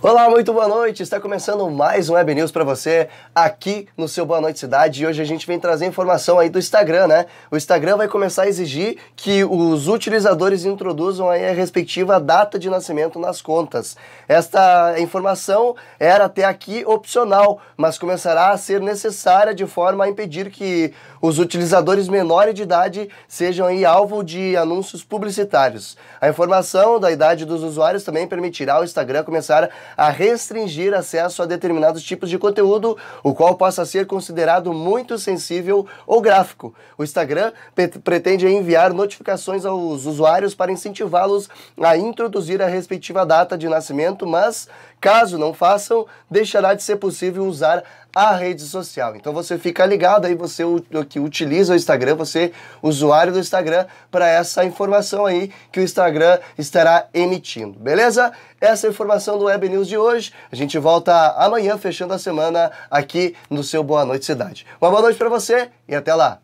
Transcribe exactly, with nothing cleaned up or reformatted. Olá, muito boa noite! Está começando mais um Web News para você aqui no seu Boa Noite Cidade, e hoje a gente vem trazer informação aí do Instagram, né? O Instagram vai começar a exigir que os utilizadores introduzam aí a respectiva data de nascimento nas contas. Esta informação era até aqui opcional, mas começará a ser necessária de forma a impedir que os utilizadores menores de idade sejam aí alvo de anúncios publicitários. A informação da idade dos usuários também permitirá ao Instagram começar a a restringir acesso a determinados tipos de conteúdo, o qual possa ser considerado muito sensível ou gráfico. O Instagram pretende enviar notificações aos usuários para incentivá-los a introduzir a respectiva data de nascimento, mas, caso não façam, deixará de ser possível usar a rede social. Então você fica ligado aí, você que utiliza o Instagram, você usuário do Instagram, para essa informação aí que o Instagram estará emitindo, beleza? Essa é a informação do Web News de hoje. A gente volta amanhã, fechando a semana aqui no seu Boa Noite Cidade. Uma boa noite para você e até lá!